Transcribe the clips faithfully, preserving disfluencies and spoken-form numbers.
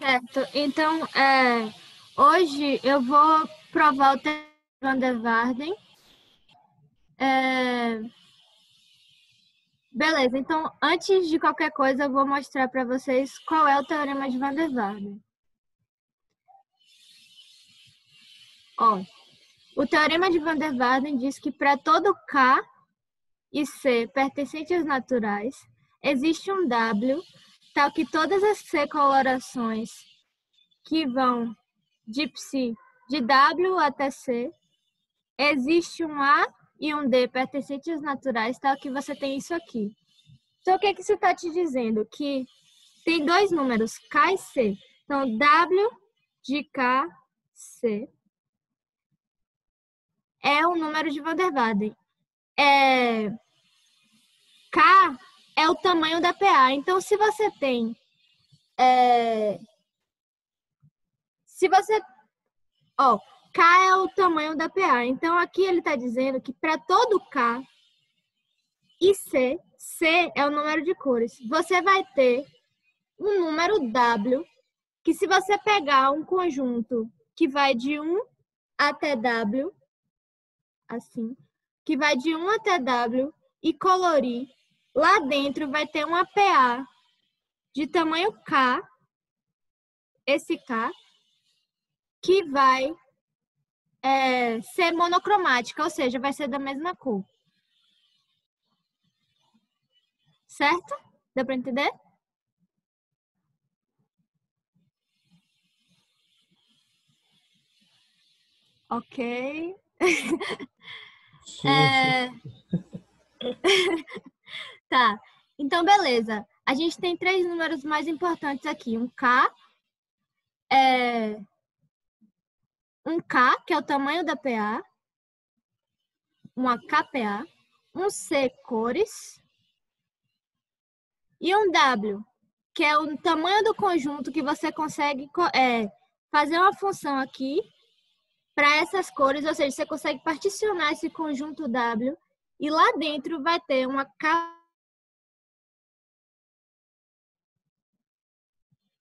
Certo. Então, é, hoje eu vou provar o teorema de Van der Waerden. É, beleza. Então, antes de qualquer coisa, eu vou mostrar para vocês qual é o teorema de Van der Waerden. Ó, o teorema de Van der Waerden diz que para todo K e C pertencentes naturais, existe um W, tal que todas as C colorações que vão de Psi, de W até C, existe um A e um D pertencentes naturais, tal que você tem isso aqui. Então, o que, é que isso está te dizendo? Que tem dois números, K e C. Então, W de K, C, é o número de Van der Waerden. É... K é o tamanho da P A. Então, se você tem... É... Se você... Ó, K é o tamanho da P A. Então, aqui ele está dizendo que para todo K e C, C é o número de cores, você vai ter um número W, que se você pegar um conjunto que vai de um até W, assim, que vai de um até W e colorir, lá dentro vai ter uma P A de tamanho K, esse K, que vai é, ser monocromática, ou seja, vai ser da mesma cor. Certo? Deu para entender? Ok. É... Tá, então beleza. A gente tem três números mais importantes aqui. Um K, é... um K, que é o tamanho da P A, uma K P A, um C, cores, e um W, que é o tamanho do conjunto que você consegue é, fazer uma função aqui para essas cores, ou seja, você consegue particionar esse conjunto W e lá dentro vai ter uma K.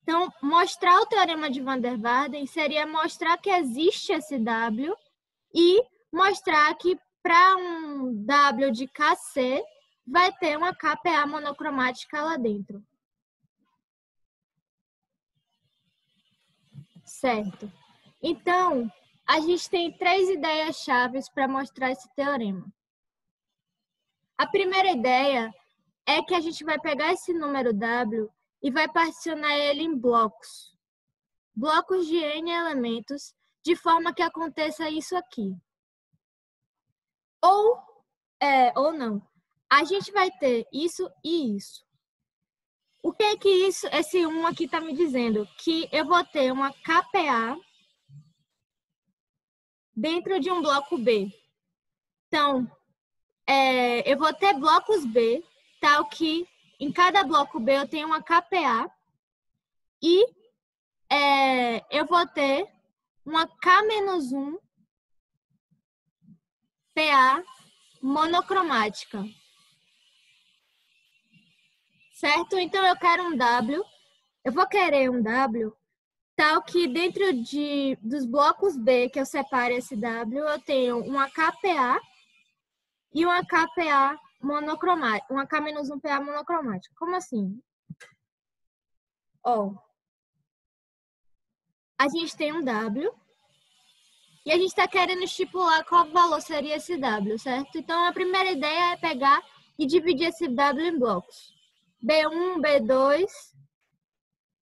Então, mostrar o teorema de Van der Waerden seria mostrar que existe esse W e mostrar que para um W de K C vai ter uma K P A monocromática lá dentro. Certo. Então... a gente tem três ideias-chave para mostrar esse teorema. A primeira ideia é que a gente vai pegar esse número W e vai particionar ele em blocos. Blocos de N elementos, de forma que aconteça isso aqui. Ou, é, ou não. A gente vai ter isso e isso. O que é que isso, esse um aqui está me dizendo? Que eu vou ter uma K P A... dentro de um bloco B. Então, é, eu vou ter blocos B, tal que em cada bloco B eu tenho uma K P A e é, eu vou ter uma K menos um P A monocromática. Certo? Então, eu quero um W, eu vou querer um W tal que dentro de, dos blocos B, que eu separe esse W, eu tenho uma K P A e uma K P A monocromática, uma K menos um P A monocromática. Como assim? Ó, a gente tem um W e a gente está querendo estipular qual valor seria esse W, certo? Então, a primeira ideia é pegar e dividir esse W em blocos. B um, B dois,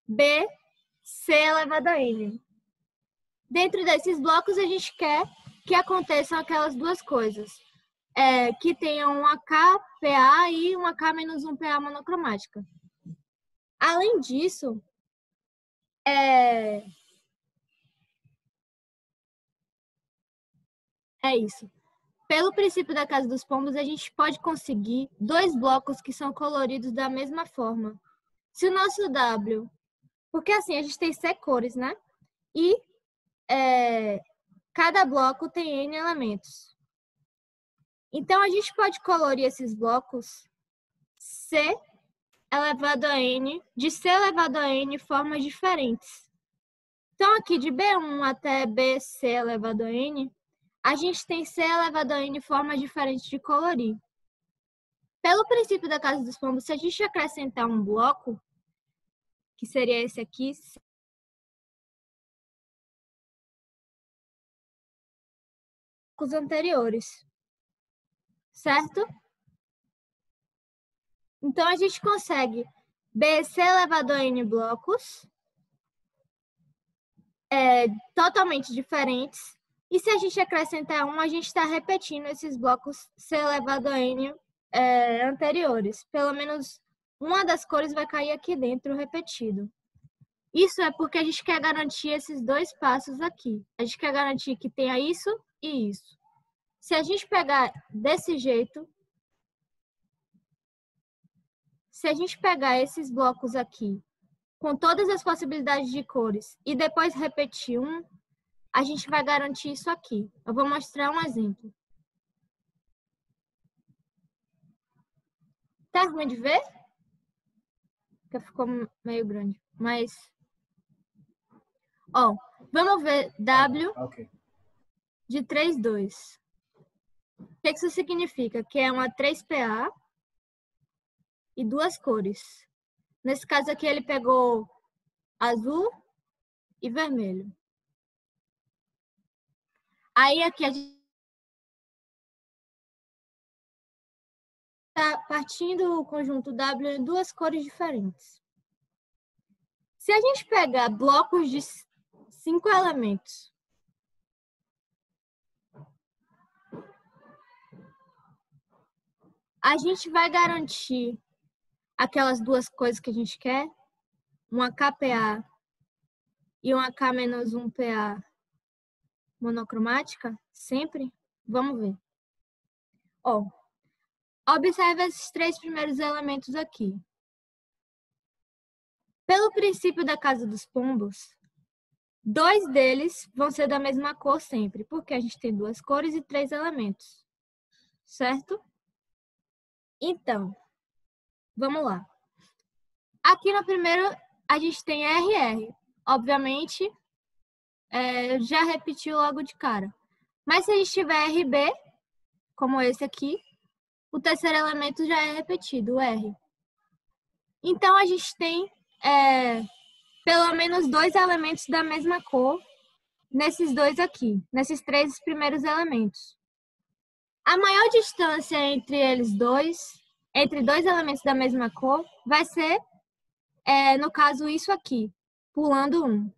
B... C elevado a N. Dentro desses blocos, a gente quer que aconteçam aquelas duas coisas. É, que tenham uma K P A e uma K menos um P A monocromática. Além disso, é... é isso. Pelo princípio da casa dos pombos, a gente pode conseguir dois blocos que são coloridos da mesma forma. Se o nosso W... porque assim, a gente tem C cores, né? E é, cada bloco tem N elementos. Então, a gente pode colorir esses blocos C elevado a N, de C elevado a N, formas diferentes. Então, aqui de B um até B C elevado a N, a gente tem C elevado a N formas diferentes de colorir. Pelo princípio da casa dos pombos, se a gente acrescentar um bloco, que seria esse aqui, os anteriores, certo? Então, a gente consegue B C elevado a N blocos é, totalmente diferentes. E se a gente acrescentar um, a gente está repetindo esses blocos C elevado a N é, anteriores. Pelo menos uma das cores vai cair aqui dentro, repetido. Isso é porque a gente quer garantir esses dois passos aqui. A gente quer garantir que tenha isso e isso. Se a gente pegar desse jeito, se a gente pegar esses blocos aqui, com todas as possibilidades de cores, e depois repetir um, a gente vai garantir isso aqui. Eu vou mostrar um exemplo. Tá ruim de ver? Porque ficou meio grande, mas... Ó, vamos ver W... Okay. De três, dois. O que isso significa? Que é uma três P A e duas cores. Nesse caso aqui, ele pegou azul e vermelho. Aí aqui a gente está partindo o conjunto W em duas cores diferentes. Se a gente pegar blocos de cinco elementos, a gente vai garantir aquelas duas coisas que a gente quer, uma K P A e uma K menos um P A monocromática, sempre? Vamos ver. Ó, observe esses três primeiros elementos aqui. Pelo princípio da casa dos pombos, dois deles vão ser da mesma cor sempre, porque a gente tem duas cores e três elementos, certo? Então, vamos lá. Aqui no primeiro, a gente tem R R. Obviamente, é, já repetiu logo de cara. Mas se a gente tiver R B, como esse aqui, o terceiro elemento já é repetido, o R. Então, a gente tem é, pelo menos dois elementos da mesma cor nesses dois aqui, nesses três primeiros elementos. A maior distância entre eles dois, entre dois elementos da mesma cor, vai ser, é, no caso, isso aqui, pulando um.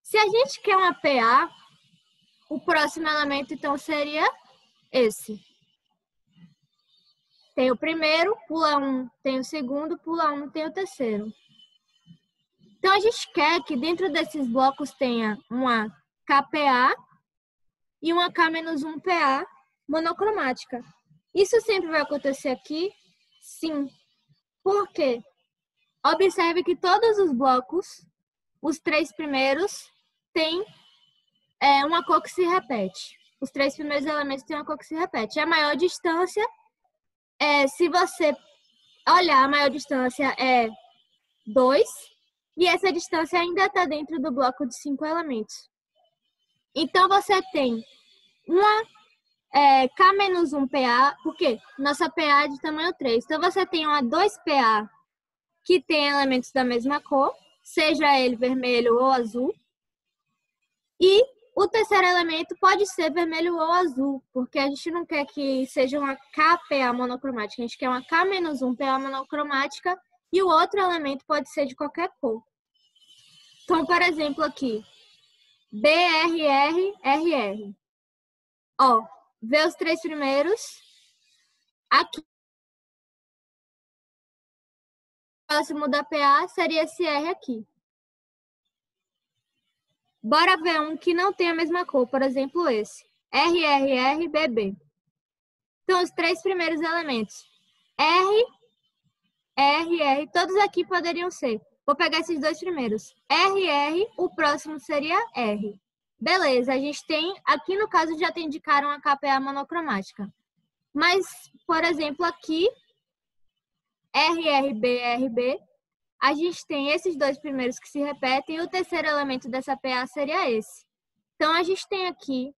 Se a gente quer uma P A, o próximo elemento, então, seria esse. Tem o primeiro, pula um, tem o segundo, pula um, tem o terceiro. Então, a gente quer que dentro desses blocos tenha uma K P A, e uma K menos um P A monocromática. Isso sempre vai acontecer aqui? Sim. Por quê? Observe que todos os blocos, os três primeiros, têm é, uma cor que se repete. Os três primeiros elementos têm uma cor que se repete. A maior distância, é, se você olhar, a maior distância é dois, e essa distância ainda está dentro do bloco de cinco elementos. Então, você tem uma é, K menos um P A, porque nossa P A é de tamanho três. Então, você tem uma dois P A que tem elementos da mesma cor, seja ele vermelho ou azul. E o terceiro elemento pode ser vermelho ou azul, porque a gente não quer que seja uma K P A monocromática, a gente quer uma K menos um P A monocromática e o outro elemento pode ser de qualquer cor. Então, por exemplo, aqui. B R R R R. Ó, vê os três primeiros. Aqui. Próximo da P A seria esse R aqui. Bora ver um que não tem a mesma cor, por exemplo, esse. R R R B B. Então, os três primeiros elementos. R, R, R. Todos aqui poderiam ser. Vou pegar esses dois primeiros. R R, o próximo seria R. Beleza, a gente tem... Aqui, no caso, já te indicaram a K P A monocromática. Mas, por exemplo, aqui... R R B R B a gente tem esses dois primeiros que se repetem e o terceiro elemento dessa P A seria esse. Então, a gente tem aqui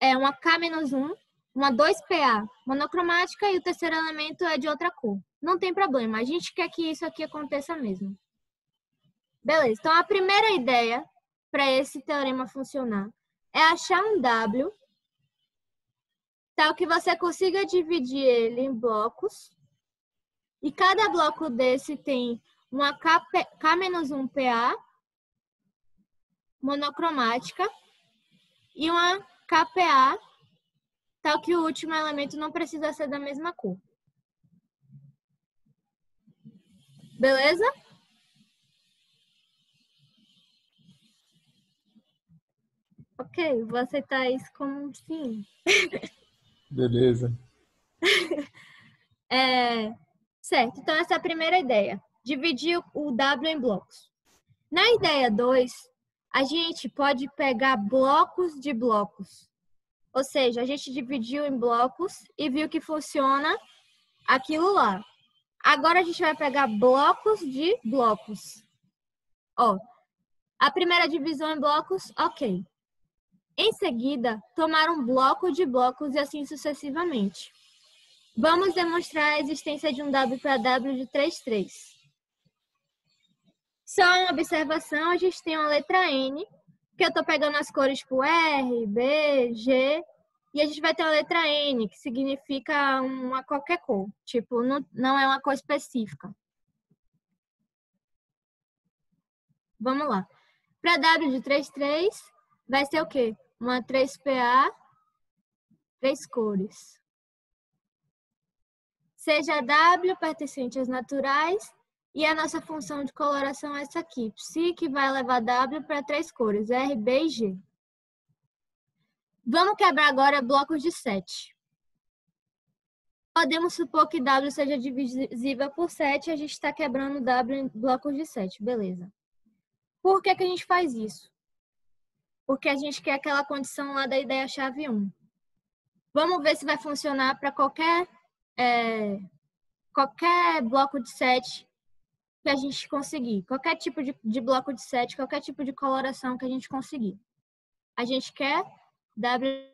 é, uma K menos um, uma dois P A monocromática e o terceiro elemento é de outra cor. Não tem problema, a gente quer que isso aqui aconteça mesmo. Beleza, então a primeira ideia para esse teorema funcionar é achar um W tal que você consiga dividir ele em blocos e cada bloco desse tem uma K menos um P A monocromática e uma K P A tal que o último elemento não precisa ser da mesma cor. Beleza? Ok, vou aceitar isso como um sim. Beleza. É, certo, então essa é a primeira ideia. Dividir o W em blocos. Na ideia dois, a gente pode pegar blocos de blocos. Ou seja, a gente dividiu em blocos e viu que funciona aquilo lá. Agora a gente vai pegar blocos de blocos. Ó, a primeira divisão em blocos, ok. Em seguida, tomar um bloco de blocos e assim sucessivamente. Vamos demonstrar a existência de um W para W de três, três. Só uma observação, a gente tem uma letra N, que eu estou pegando as cores tipo R, B, G, e a gente vai ter uma letra N, que significa uma qualquer cor. Tipo, não, não é uma cor específica. Vamos lá. Para W de três, três, vai ser o quê? Uma três P A, três cores. Seja W pertencente às naturais, e a nossa função de coloração é essa aqui. Psi, que vai levar W para três cores, R, B e G. Vamos quebrar agora blocos de sete. Podemos supor que W seja divisível por sete, a gente está quebrando W em blocos de sete, beleza. Por que que a gente faz isso? Porque a gente quer aquela condição lá da ideia chave um. Vamos ver se vai funcionar para qualquer, é, qualquer bloco de sete que a gente conseguir. Qualquer tipo de, de bloco de sete, qualquer tipo de coloração que a gente conseguir. A gente quer W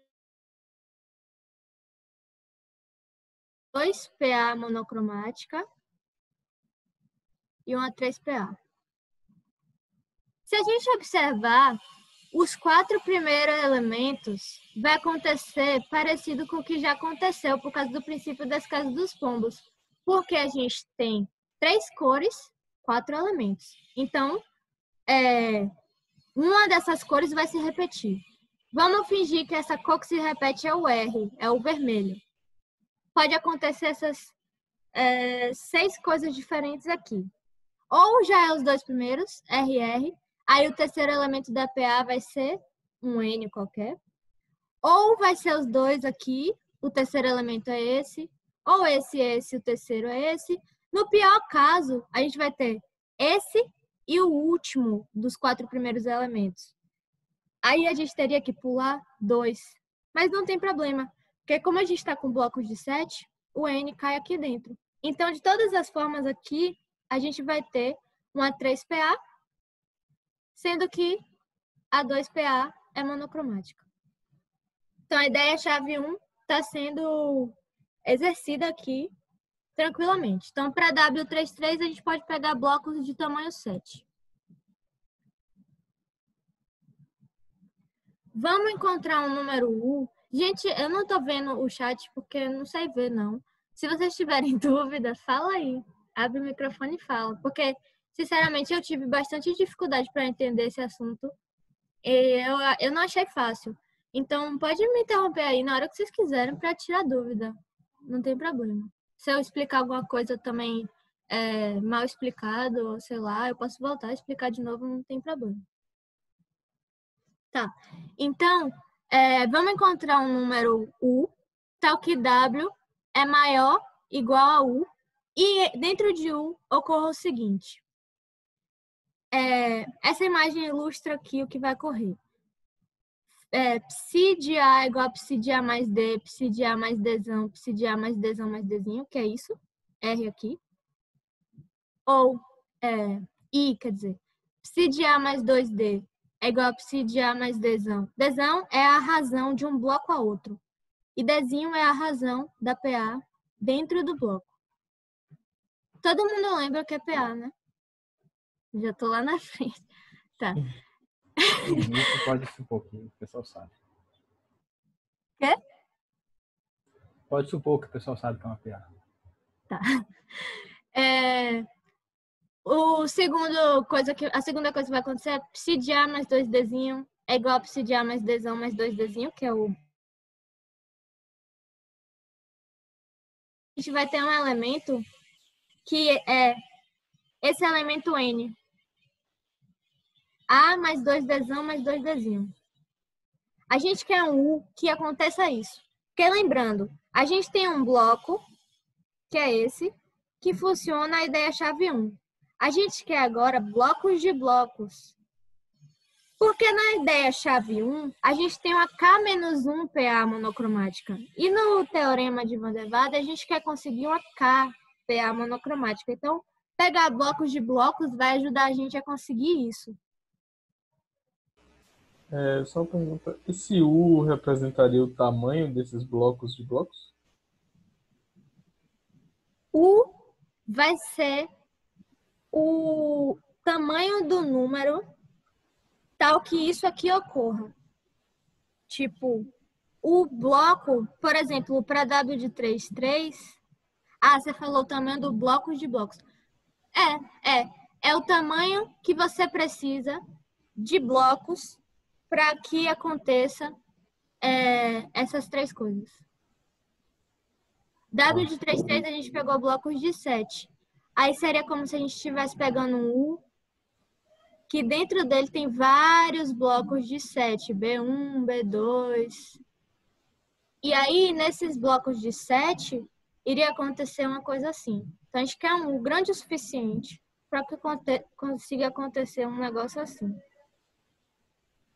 dois P A monocromática e uma três P A. Se a gente observar, os quatro primeiros elementos vai acontecer parecido com o que já aconteceu por causa do princípio das casas dos pombos, porque a gente tem três cores, quatro elementos. Então, é, uma dessas cores vai se repetir. Vamos fingir que essa cor que se repete é o R, é o vermelho. Pode acontecer essas é, seis coisas diferentes aqui. Ou já é os dois primeiros, R R, aí o terceiro elemento da P A vai ser um N qualquer. Ou vai ser os dois aqui, o terceiro elemento é esse, ou esse é esse, o terceiro é esse. No pior caso, a gente vai ter esse e o último dos quatro primeiros elementos. Aí a gente teria que pular dois. Mas não tem problema, porque como a gente está com blocos de sete, o N cai aqui dentro. Então, de todas as formas aqui, a gente vai ter uma três P A, sendo que a dois P A é monocromática. Então, a ideia chave um está sendo exercida aqui tranquilamente. Então, para W três, três, a gente pode pegar blocos de tamanho sete. Vamos encontrar um número U. Gente, eu não tô vendo o chat porque eu não sei ver, não. Se vocês tiverem dúvida, fala aí. Abre o microfone e fala. Porque, sinceramente, eu tive bastante dificuldade para entender esse assunto. E eu, eu não achei fácil. Então, pode me interromper aí na hora que vocês quiserem para tirar dúvida. Não tem problema. Se eu explicar alguma coisa também é, mal explicado, ou sei lá, eu posso voltar a explicar de novo, não tem problema. Tá. Então, é, vamos encontrar um número U, tal que W é maior igual a U, e dentro de U ocorra o seguinte. É, essa imagem ilustra aqui o que vai ocorrer. É, psi de A é igual a psi de A mais D, psi de A mais Dzão, psi de A mais Dzão mais Dzinho, que é isso, R aqui. Ou é, I, quer dizer, psi de A mais dois D é igual a psi de A mais Dzão. Dzão é a razão de um bloco a outro. E Dzinho é a razão da P A dentro do bloco. Todo mundo lembra que é P A, né? Já tô lá na frente. Tá. Pode supor um pouquinho, o pessoal sabe. Quê? Pode supor que o pessoal sabe que é uma P A. Tá. É, o segundo coisa que, a segunda coisa que vai acontecer é psi de A mais dois Dzinho é igual a psi de A mais Dzão mais dois Dzinho, que é o... A gente vai ter um elemento que é esse elemento N. A mais dois Dzão mais dois Dzinho. A gente quer um U que aconteça isso. Porque lembrando, a gente tem um bloco, que é esse, que funciona a ideia-chave um. A gente quer agora blocos de blocos. Porque na ideia-chave um, a gente tem uma K menos um P A monocromática. E no teorema de Van der Waerden, a gente quer conseguir uma K P A monocromática. Então, pegar blocos de blocos vai ajudar a gente a conseguir isso. É, só uma pergunta. Esse U representaria o tamanho desses blocos de blocos? U vai ser o tamanho do número... tal que isso aqui ocorra. Tipo, o bloco, por exemplo, para W de três, três. Ah, você falou o tamanho do bloco de blocos. É, é. É o tamanho que você precisa de blocos para que aconteça é, essas três coisas. W de três, três a gente pegou blocos de sete. Aí seria como se a gente estivesse pegando um U que dentro dele tem vários blocos de sete, B um, B dois. E aí, nesses blocos de sete, iria acontecer uma coisa assim. Então, a gente quer um grande o suficiente para que consiga acontecer um negócio assim.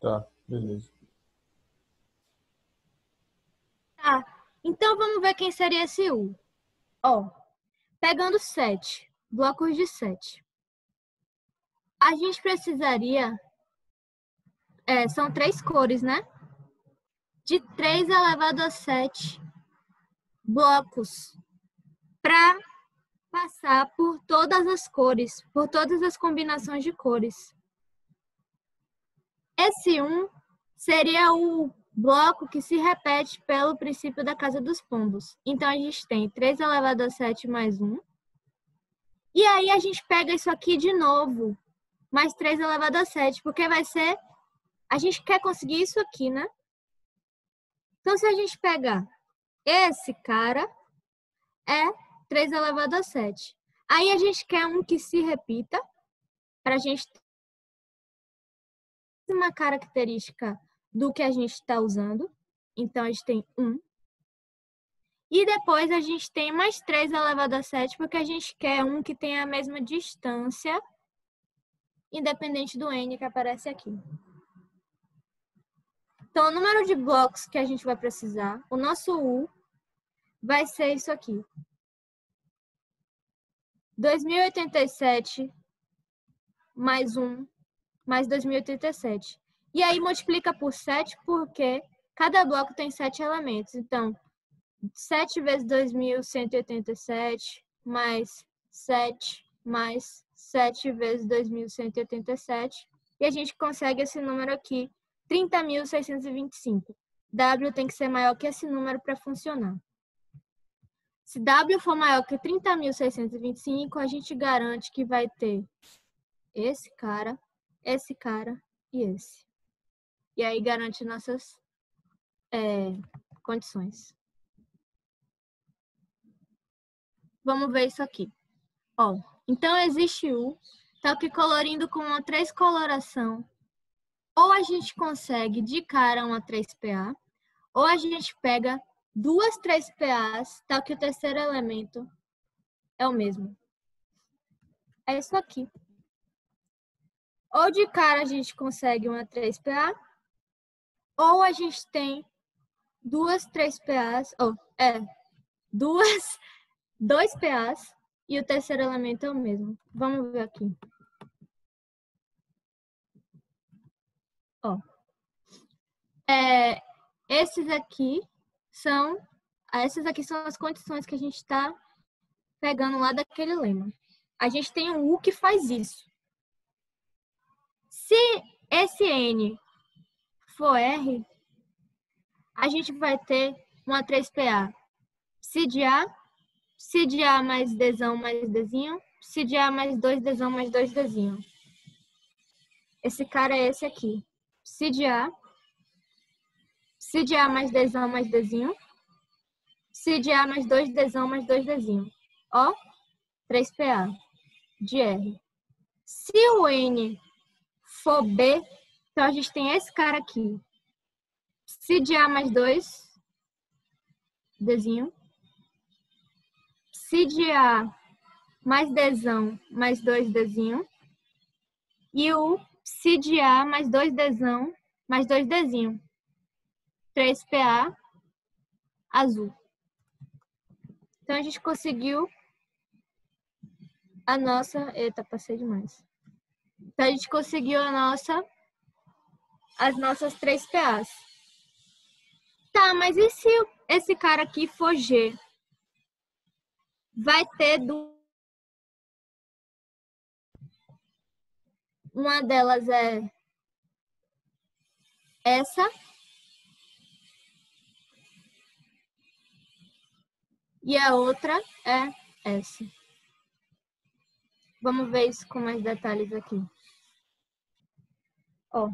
Tá, beleza. Tá, então vamos ver quem seria esse U. Ó, pegando sete, blocos de sete. A gente precisaria, é, são três cores, né? De três elevado a sete blocos para passar por todas as cores, por todas as combinações de cores. Esse um seria o bloco que se repete pelo princípio da casa dos pombos. Então, a gente tem três elevado a sete mais um. E aí, a gente pega isso aqui de novo. Mais três elevado a sete, porque vai ser... A gente quer conseguir isso aqui, né? Então, se a gente pegar esse cara, é três elevado a sete. Aí, a gente quer um que se repita, para a gente ter uma característica do que a gente está usando. Então, a gente tem um. E depois, a gente tem mais três elevado a sete, porque a gente quer um que tenha a mesma distância independente do N que aparece aqui. Então, o número de blocos que a gente vai precisar, o nosso U, vai ser isso aqui. dois mil e oitenta e sete mais um, mais dois mil e oitenta e sete. E aí, multiplica por sete, porque cada bloco tem sete elementos. Então, sete vezes dois mil cento e oitenta e sete, mais sete, mais sete vezes dois mil cento e oitenta e sete, e a gente consegue esse número aqui, trinta mil seiscentos e vinte e cinco. W tem que ser maior que esse número para funcionar. Se W for maior que trinta mil seiscentos e vinte e cinco, a gente garante que vai ter esse cara, esse cara e esse. E aí garante nossas é, condições. Vamos ver isso aqui. Ó, então, existe U, tal que colorindo com uma três coloração, ou a gente consegue de cara uma três P A, ou a gente pega duas três P As, tal que o terceiro elemento é o mesmo. É isso aqui. Ou de cara a gente consegue uma três P A, ou a gente tem duas três P As, ou é, duas, dois P As, E o terceiro elemento é o mesmo. Vamos ver aqui. Ó. É, esses aqui são, essas aqui são as condições que a gente está pegando lá daquele lema. A gente tem um U que faz isso. Se esse N for R, a gente vai ter uma três P A. Psi de A, psi de A mais Dzão mais Dzinho, psi de A mais dois Dzão mais dois Dzinho. Esse cara é esse aqui. Psi de A, psi de A mais Dzão mais Dzinho, psi de A mais dois Dzão mais dois Dzinho. Ó, três P A de R. Se o N for B, então a gente tem esse cara aqui. Psi de A mais dois Dzinho. Psi de A mais Dzão mais dois Dzinho. E o psi de A mais dois Dzão mais dois Dzinho. três P A azul. Então a gente conseguiu a nossa... Eita, passei demais. Então a gente conseguiu a nossa... as nossas três P As. Tá, mas e se esse cara aqui for G? Vai ter duas. Uma delas é essa. E a outra é essa. Vamos ver isso com mais detalhes aqui. Ó.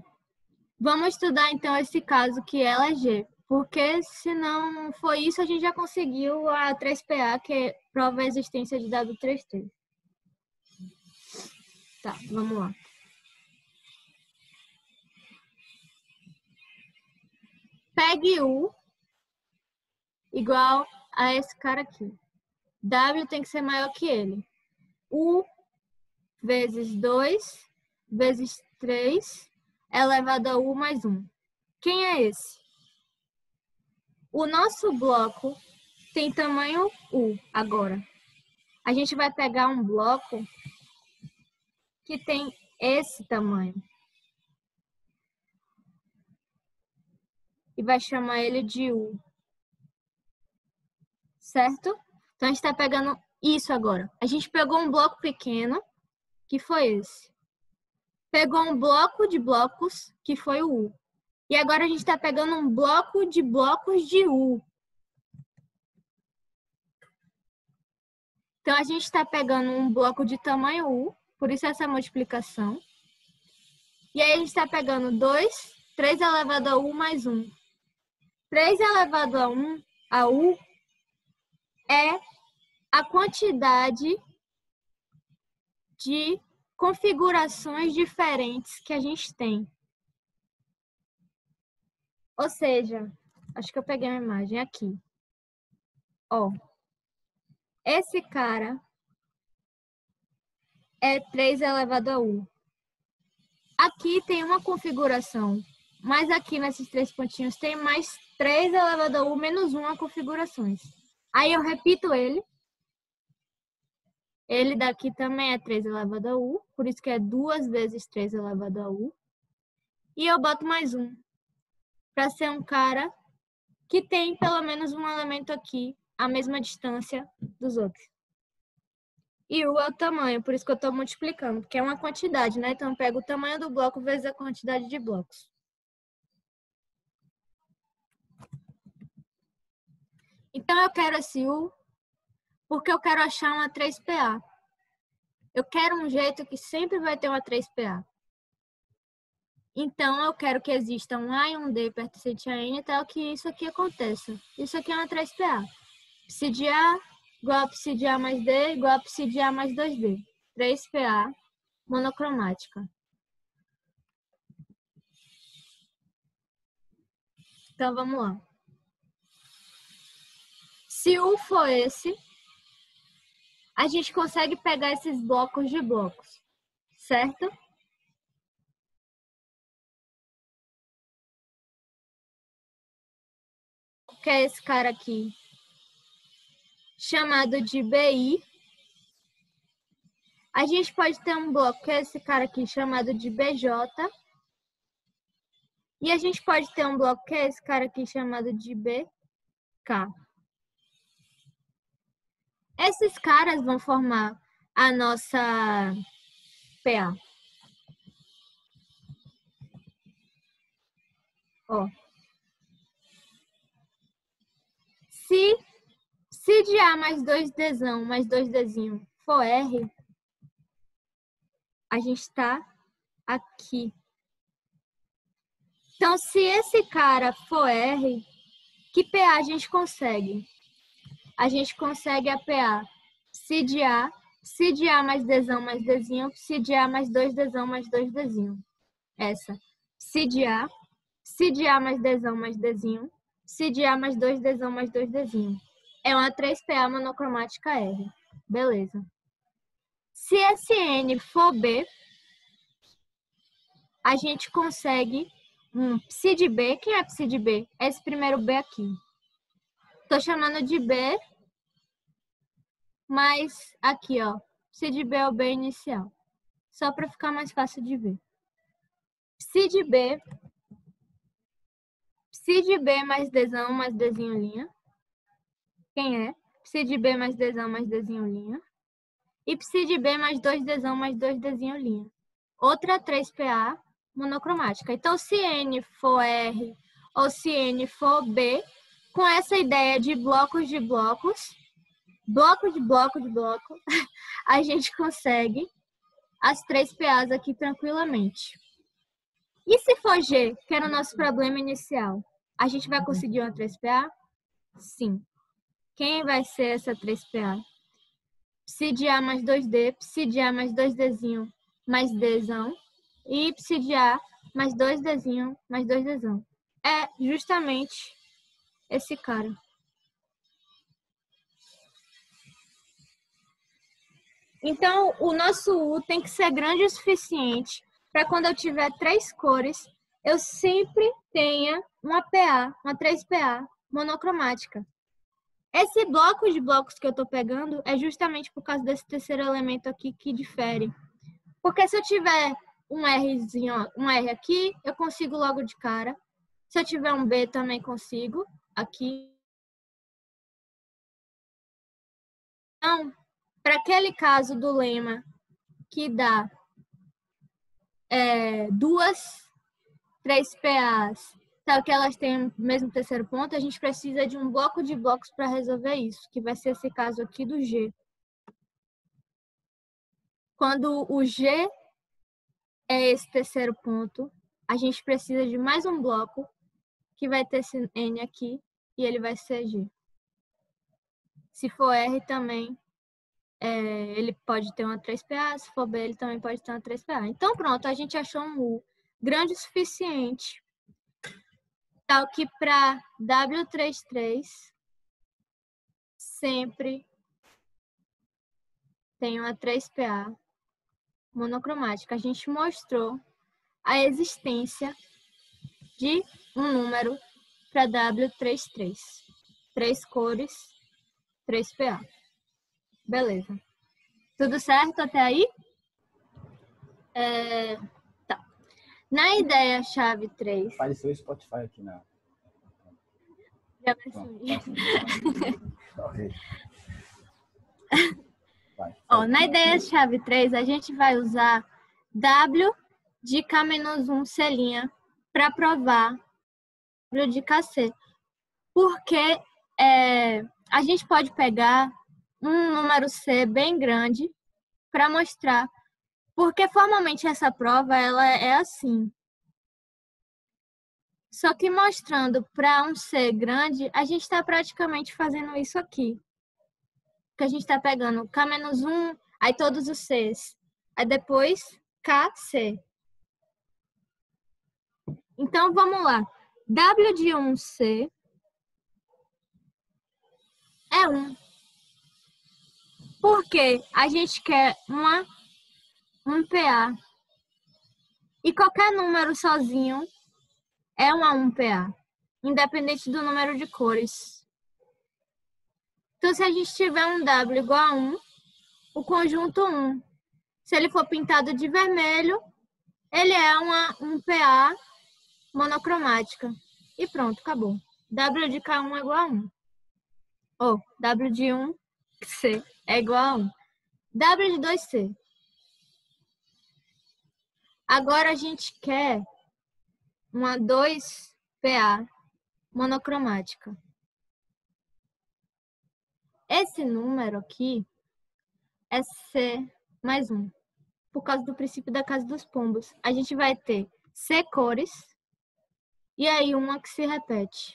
Vamos estudar então esse caso que ela é G. Porque se não foi isso, a gente já conseguiu a três P A, que prova a existência de dado três T. Tá, vamos lá. Pegue U igual a esse cara aqui. W tem que ser maior que ele. U vezes dois vezes três elevado a U mais um. Quem é esse? O nosso bloco tem tamanho U agora. A gente vai pegar um bloco que tem esse tamanho. E vai chamar ele de U. Certo? Então, a gente está pegando isso agora. A gente pegou um bloco pequeno, que foi esse. Pegou um bloco de blocos, que foi o U. E agora a gente está pegando um bloco de blocos de U. Então, a gente está pegando um bloco de tamanho U, por isso essa multiplicação. E aí, a gente está pegando dois, três elevado a U mais um. três elevado a um, a U, é a quantidade de configurações diferentes que a gente tem. Ou seja, acho que eu peguei uma imagem aqui. Ó, esse cara é três elevado a U. Aqui tem uma configuração, mas aqui nesses três pontinhos tem mais três elevado a U menos uma configurações. Aí eu repito ele. Ele daqui também é três elevado a U, por isso que é duas vezes três elevado a U. E eu boto mais um. Para ser um cara que tem pelo menos um elemento aqui, a mesma distância dos outros. E U é o tamanho, por isso que eu estou multiplicando, porque é uma quantidade, né? Então eu pego o tamanho do bloco vezes a quantidade de blocos. Então eu quero esse U porque eu quero achar uma três P A. Eu quero um jeito que sempre vai ter uma três P A. Então, eu quero que exista um A e um D pertencente a N, tal que isso aqui aconteça. Isso aqui é uma três P A. Psi de A igual a psi de A mais D igual a psi de A mais dois D. três P A monocromática. Então, vamos lá. Se U for esse, a gente consegue pegar esses blocos de blocos, certo? Que é esse cara aqui, chamado de B I, A gente pode ter um bloco, que é esse cara aqui, chamado de B J. E a gente pode ter um bloco, que é esse cara aqui, chamado de B K. Esses caras vão formar a nossa P A. Ó. Se, se de A mais dois Dzão, mais dois Dzinho for R, a gente está aqui. Então, se esse cara for R, que P A a gente consegue? A gente consegue a P A se de A, se de A mais Dzão, mais Dzinho, se de A mais dois Dzão, mais dois Dzinho. Essa. Se de A, se de A mais Dzão, mais Dzinho. Se de A mais dois Dzão mais dois Dzinho. É uma três P A monocromática R. Beleza. Se esse N for B, a gente consegue um psi de B. Quem é psi de B? Esse primeiro B aqui. Tô chamando de B, mas aqui, ó. Psi de B é o B inicial. Só para ficar mais fácil de ver. Psi de B... Psi de B mais Dzão mais Dzinho linha. Quem é? Psi de B mais Dzão mais Dzinho linha. E psi de B mais dois Dzão mais dois Dzinho linha. Outra três P A monocromática. Então, se N for R ou se N for B, com essa ideia de blocos de blocos, bloco de bloco de bloco, a gente consegue as três P As aqui tranquilamente. E se for G, que era o nosso problema inicial? A gente vai conseguir uma três P A? Sim. Quem vai ser essa três P A? Psi de A mais dois D, psi de A mais dois Dzinho, mais Dzão. E psi de A mais dois Dzinho, mais dois Dzão. É justamente esse cara. Então, o nosso U tem que ser grande o suficiente para quando eu tiver três cores, eu sempre tenha uma P A, uma três P A monocromática. Esse bloco de blocos que eu estou pegando é justamente por causa desse terceiro elemento aqui que difere. Porque se eu tiver um Rzinho, um R aqui, eu consigo logo de cara. Se eu tiver um B, também consigo. Aqui. Então, para aquele caso do lema que dá é, duas três P As... Sabe que elas têm o mesmo terceiro ponto, a gente precisa de um bloco de blocos para resolver isso, que vai ser esse caso aqui do G. Quando o G é esse terceiro ponto, a gente precisa de mais um bloco, que vai ter esse N aqui, e ele vai ser G. Se for R também, é, ele pode ter uma três P A, se for B, ele também pode ter uma três P A. Então pronto, a gente achou um U grande o suficiente tal que para W três três sempre tem uma três P A monocromática. A gente mostrou a existência de um número para W três três. Três cores, três P A. Beleza. Tudo certo até aí? É... Na ideia chave três... Apareceu o Spotify aqui na... Já vai sumir. Ó, na ideia chave três, a gente vai usar W de K menos um selinha para provar W de K C. Porque é, a gente pode pegar um número C bem grande para mostrar. Porque formalmente essa prova ela é assim. Só que mostrando para um C grande, a gente está praticamente fazendo isso aqui. Que a gente está pegando K menos um, aí todos os Cs. Aí depois K C. Então vamos lá. W de um C é um. Porque a gente quer uma... um P A. E qualquer número sozinho é um a um P A, independente do número de cores. Então, se a gente tiver um W igual a um, o conjunto um Se ele for pintado de vermelho, ele é uma, um P A monocromática. E pronto, acabou. W de K um é igual a um. Ou, W de um C é igual a um. W de dois C. Agora a gente quer uma dois P A monocromática. Esse número aqui é C mais um. Por causa do princípio da casa dos pombos. A gente vai ter C cores e aí uma que se repete.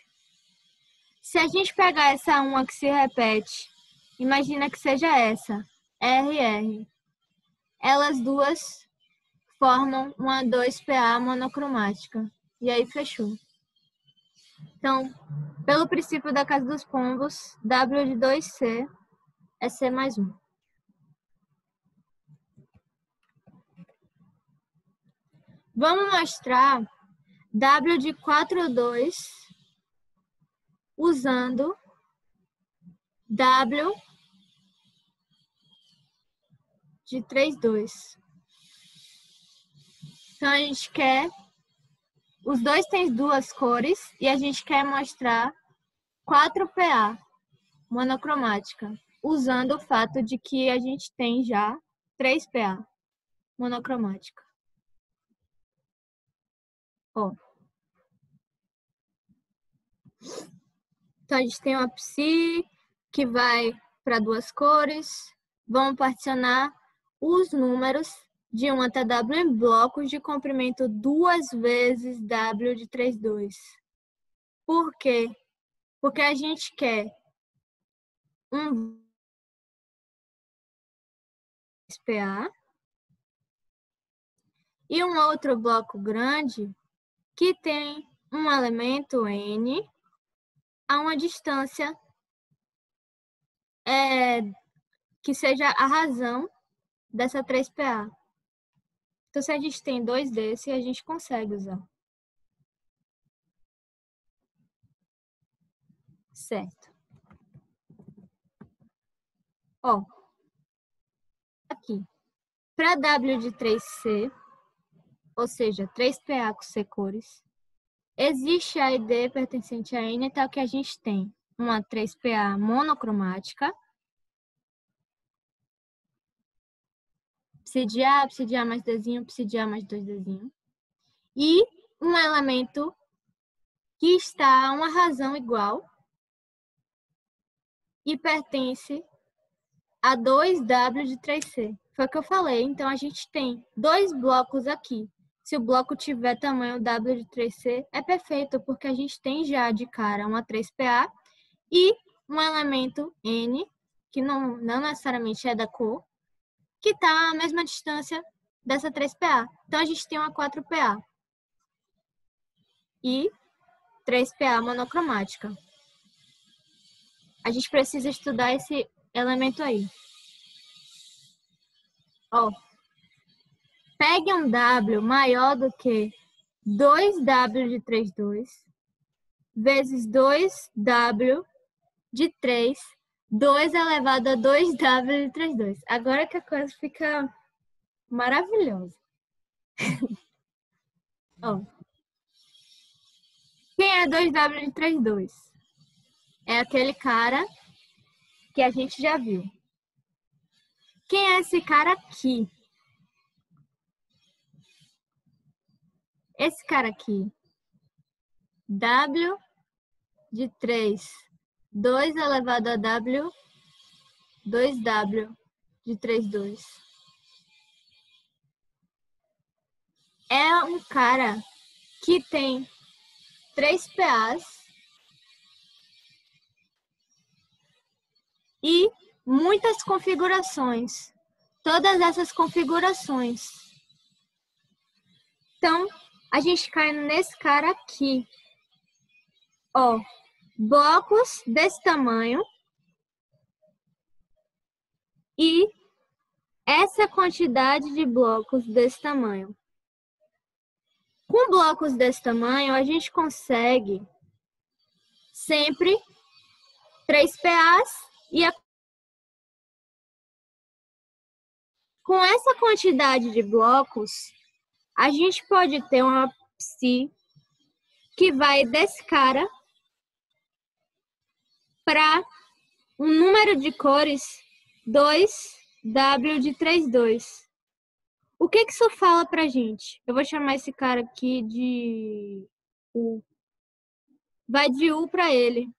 Se a gente pegar essa uma que se repete, imagina que seja essa, R R. Elas duas formam uma dois P A monocromática. E aí fechou. Então, pelo princípio da casa dos pombos, W de dois C é C mais um. Vamos mostrar W de quatro, dois usando W de três, dois. Então, a gente quer... Os dois têm duas cores e a gente quer mostrar quatro P A monocromática, usando o fato de que a gente tem já três P A monocromática. Ó. Então, a gente tem uma Psi que vai para duas cores. Vamos particionar os números de um até W em blocos de comprimento duas vezes W de três, dois. Por quê? Porque a gente quer um P A e um outro bloco grande que tem um elemento N a uma distância é, que seja a razão dessa três P A. Então, se a gente tem dois desses, a gente consegue usar. Certo. Ó, aqui. Para W de três C, ou seja, três P A com C cores, existe a I D pertencente a N, tal que a gente tem uma três P A monocromática. Psi de A, Psi de A mais dois, Psi de A mais dois D. E um elemento que está a uma razão igual e pertence a dois W de três C. Foi o que eu falei. Então, a gente tem dois blocos aqui. Se o bloco tiver tamanho W de três C, é perfeito, porque a gente tem já de cara uma três P A e um elemento N, que não, não necessariamente é da cor, que está à mesma distância dessa três P A. Então, a gente tem uma quatro P A e três P A monocromática. A gente precisa estudar esse elemento aí. Ó, pegue um W maior do que dois W de três, dois, vezes dois W de três, dois elevado a dois W de três, dois. Agora que a coisa fica maravilhosa. Ó. Quem é dois W de três, dois? É aquele cara que a gente já viu. Quem é esse cara aqui? Esse cara aqui. W de três. dois elevado a W, dois W de três, dois. É um cara que tem três P As e muitas configurações. Todas essas configurações. Então, a gente cai nesse cara aqui. Ó. Blocos desse tamanho e essa quantidade de blocos desse tamanho. Com blocos desse tamanho, a gente consegue sempre três P As e a Com essa quantidade de blocos, a gente pode ter uma psi que vai desse cara para um número de cores dois W de três, dois. O que que isso fala pra gente? Eu vou chamar esse cara aqui de U. Vai de U pra ele. O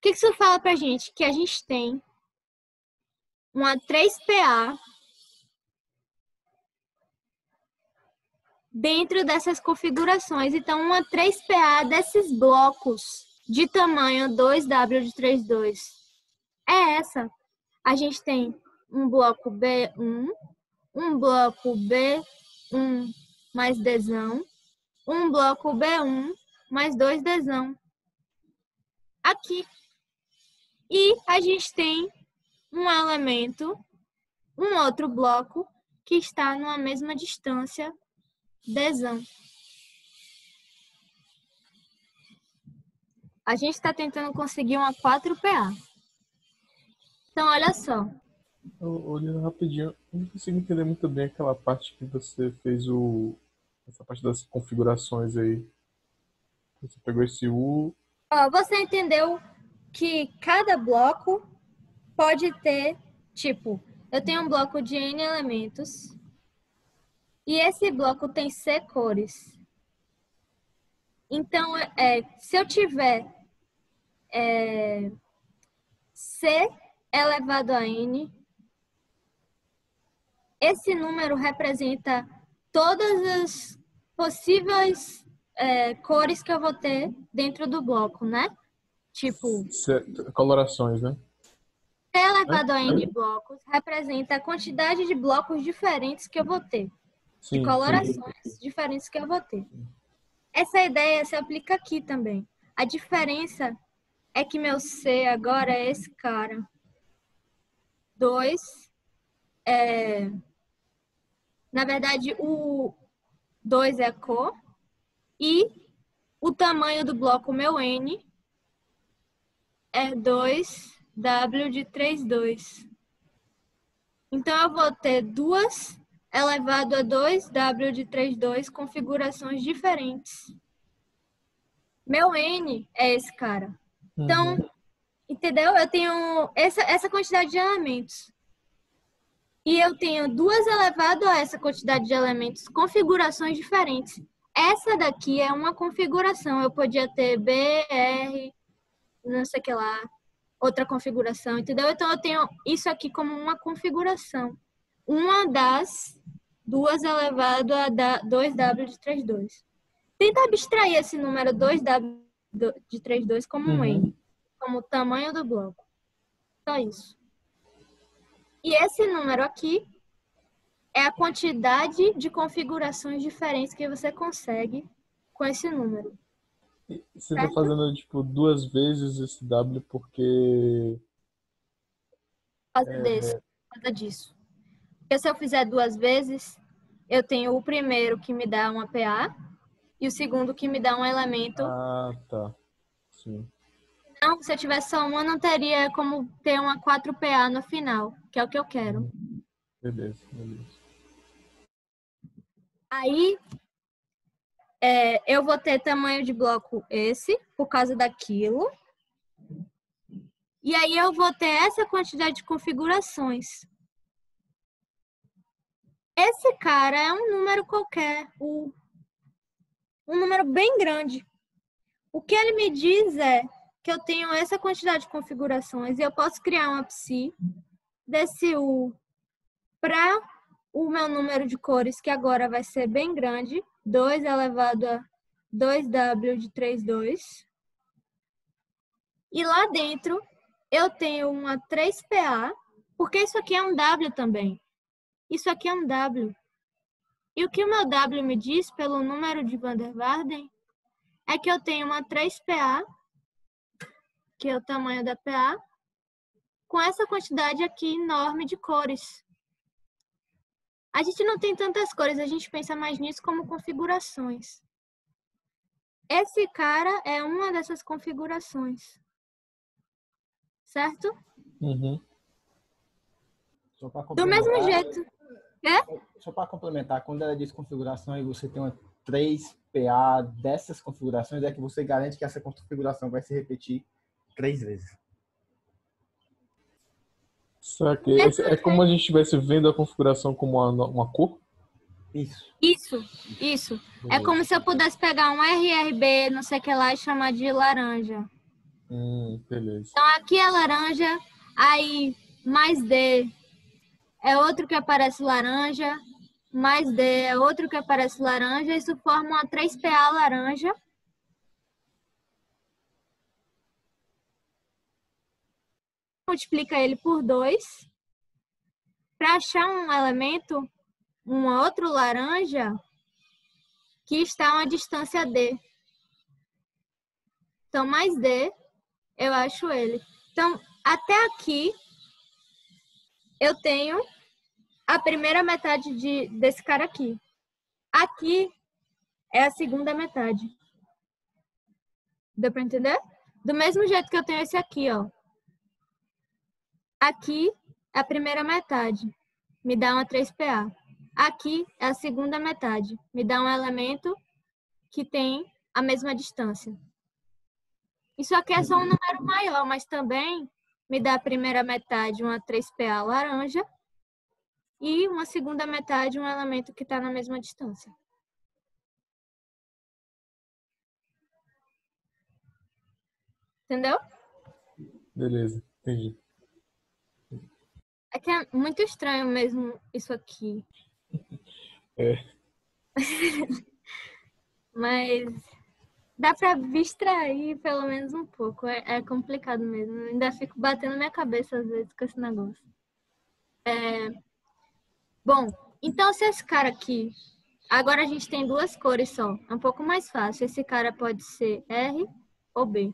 que que isso fala pra gente? Que a gente tem uma três P A dentro dessas configurações. Então, uma três P A desses blocos de tamanho dois W de três, dois. É essa. A gente tem um bloco B um, um bloco B um mais Dzão, um bloco B um mais dois Dzão. Aqui. E a gente tem um elemento, um outro bloco, que está numa mesma distância Dzão. A gente está tentando conseguir uma quatro P A. Então, olha só. Olhando rapidinho, eu não consigo entender muito bem aquela parte que você fez, o essa parte das configurações aí. Você pegou esse U... Ó, você entendeu que cada bloco pode ter, tipo, eu tenho um bloco de N elementos e esse bloco tem C cores. Então, é, se eu tiver é, C elevado a N, esse número representa todas as possíveis é, cores que eu vou ter dentro do bloco, né? Tipo... C, colorações, né? C elevado é, a N de é. blocos representa a quantidade de blocos diferentes que eu vou ter. Sim, de colorações sim. diferentes que eu vou ter. Essa ideia se aplica aqui também. A diferença é que meu C agora é esse cara. dois. É... Na verdade, o dois é a cor. E o tamanho do bloco meu N é dois W de três, dois. Então, eu vou ter duas... elevado a dois W de três, dois, configurações diferentes. Meu N é esse cara. Então, uhum. entendeu? Eu tenho essa, essa quantidade de elementos. E eu tenho duas elevado a essa quantidade de elementos, configurações diferentes. Essa daqui é uma configuração. Eu podia ter B, R, não sei o que lá, outra configuração, entendeu? Então, eu tenho isso aqui como uma configuração. Uma das duas elevado a dois W de três, dois. Tenta abstrair esse número dois W de três, dois como um uhum. N, como o tamanho do bloco. Só isso. E esse número aqui é a quantidade de configurações diferentes que você consegue com esse número. E você está fazendo tipo duas vezes esse W porque... Por causa, é... desse, por causa disso. Porque se eu fizer duas vezes, eu tenho o primeiro que me dá uma P A e o segundo que me dá um elemento. Ah, tá. Sim. Não, se eu tivesse só uma, não teria como ter uma quatro P A no final, que é o que eu quero. Beleza, beleza. Aí, é, eu vou ter tamanho de bloco esse, por causa daquilo. E aí eu vou ter essa quantidade de configurações. Esse cara é um número qualquer, um número bem grande. O que ele me diz é que eu tenho essa quantidade de configurações e eu posso criar uma psi desse U para o meu número de cores, que agora vai ser bem grande, dois elevado a dois W de três, dois. E lá dentro eu tenho uma três P A, porque isso aqui é um W também. Isso aqui é um W. E o que o meu W me diz, pelo número de Van der Waerden, é que eu tenho uma três P A, que é o tamanho da P A, com essa quantidade aqui enorme de cores. A gente não tem tantas cores, a gente pensa mais nisso como configurações. Esse cara é uma dessas configurações. Certo? Uhum. Do mesmo jeito. É? Só para complementar, quando ela diz configuração e você tem uma três P A dessas configurações, é que você garante que essa configuração vai se repetir três vezes. Será que é como a gente estivesse vendo a configuração como uma, uma cor? Isso. Isso, isso. É como se eu pudesse pegar um R R B, não sei o que lá, e chamar de laranja. Hum, beleza. Então aqui é laranja, aí mais D é outro que aparece laranja, mais D é outro que aparece laranja, isso forma uma três P A laranja. Multiplica ele por dois. Para achar um elemento, um outro laranja, que está a uma distância D. Então, mais D, eu acho ele. Então, até aqui, eu tenho a primeira metade de, desse cara aqui. Aqui é a segunda metade. Deu para entender? Do mesmo jeito que eu tenho esse aqui, ó. Aqui é a primeira metade, me dá uma três P A. Aqui é a segunda metade, me dá um elemento que tem a mesma distância. Isso aqui é só um número maior, mas também me dá a primeira metade, uma três P A laranja, e uma segunda metade, um elemento que está na mesma distância. Entendeu? Beleza, entendi. É que é muito estranho mesmo isso aqui. É. Mas dá pra distrair pelo menos um pouco. É, é complicado mesmo. Eu ainda fico batendo minha cabeça às vezes com esse negócio. É... Bom, então se esse cara aqui... Agora a gente tem duas cores só. É um pouco mais fácil. Esse cara pode ser R ou B.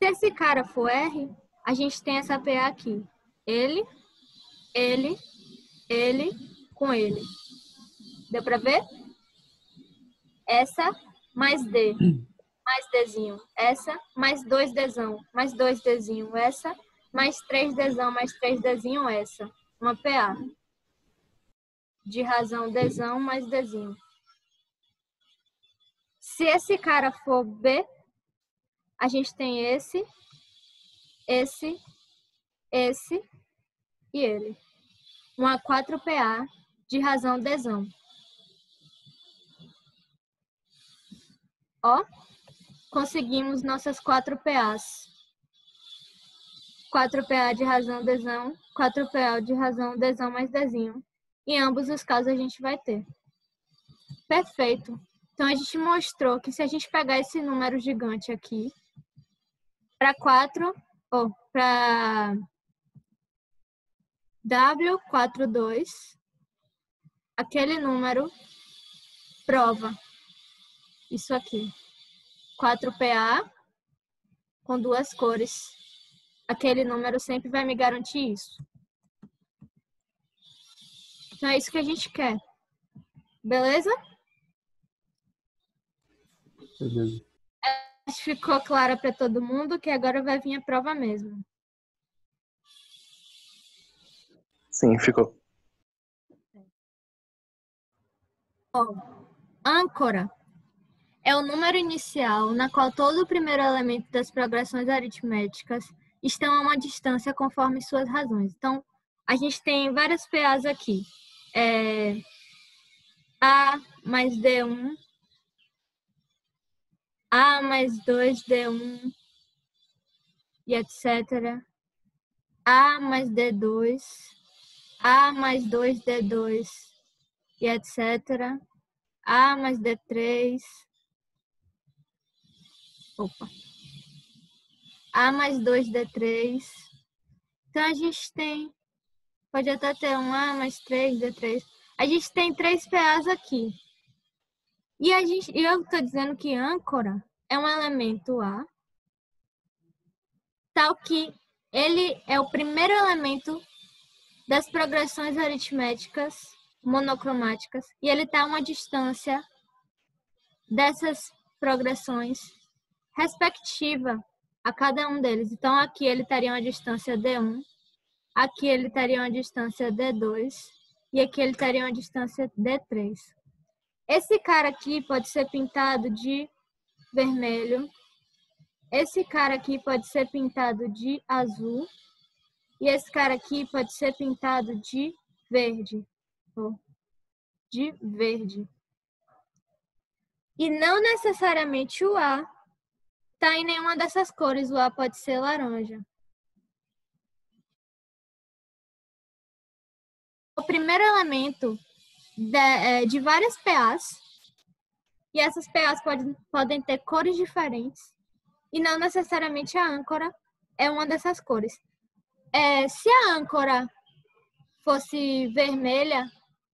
Se esse cara for R, a gente tem essa P A aqui. Ele, ele, ele, com ele. Deu pra ver? Essa, mais D, mais Dzinho. Essa, mais dois Dzão, mais dois Dzinho. Essa, mais três Dzão, mais três Dzinho. Essa, uma P A. De razão Dzão, mais Dzinho. Se esse cara for B, a gente tem esse, esse, esse e ele. Uma quatro P A de razão Dzão. Ó, conseguimos nossas quatro P As. quatro P A de razão Dzão, quatro P A de razão Dzão mais Dzinho. Em ambos os casos a gente vai ter. Perfeito. Então a gente mostrou que se a gente pegar esse número gigante aqui, para quatro, ou para W quarenta e dois, aquele número prova isso aqui. quatro P A com duas cores. Aquele número sempre vai me garantir isso. Então é isso que a gente quer. Beleza? Beleza. Ficou clara para todo mundo que agora vai vir a prova mesmo. Sim, ficou. Oh, âncora é o número inicial na qual todo o primeiro elemento das progressões aritméticas estão a uma distância conforme suas razões. Então, a gente tem várias P As aqui. É A mais D um, A mais dois D um, e etcétera. A mais D dois, A mais dois D dois, e etcétera. A mais D três. Opa. A mais dois D três. Então a gente tem... Pode até ter um A mais três D três. A gente tem três P As aqui. E a gente, eu estou dizendo que âncora é um elemento A, tal que ele é o primeiro elemento das progressões aritméticas monocromáticas e ele está a uma distância dessas progressões respectiva a cada um deles. Então, aqui ele estaria a uma distância D um, aqui ele estaria a uma distância D dois E aqui ele teria uma distância D três. Esse cara aqui pode ser pintado de vermelho. Esse cara aqui pode ser pintado de azul. E esse cara aqui pode ser pintado de verde. De verde. E não necessariamente o A está em nenhuma dessas cores. O A pode ser laranja. O primeiro elemento de, de várias P As. E essas P As pode, podem ter cores diferentes. E não necessariamente a âncora é uma dessas cores. É, se a âncora fosse vermelha,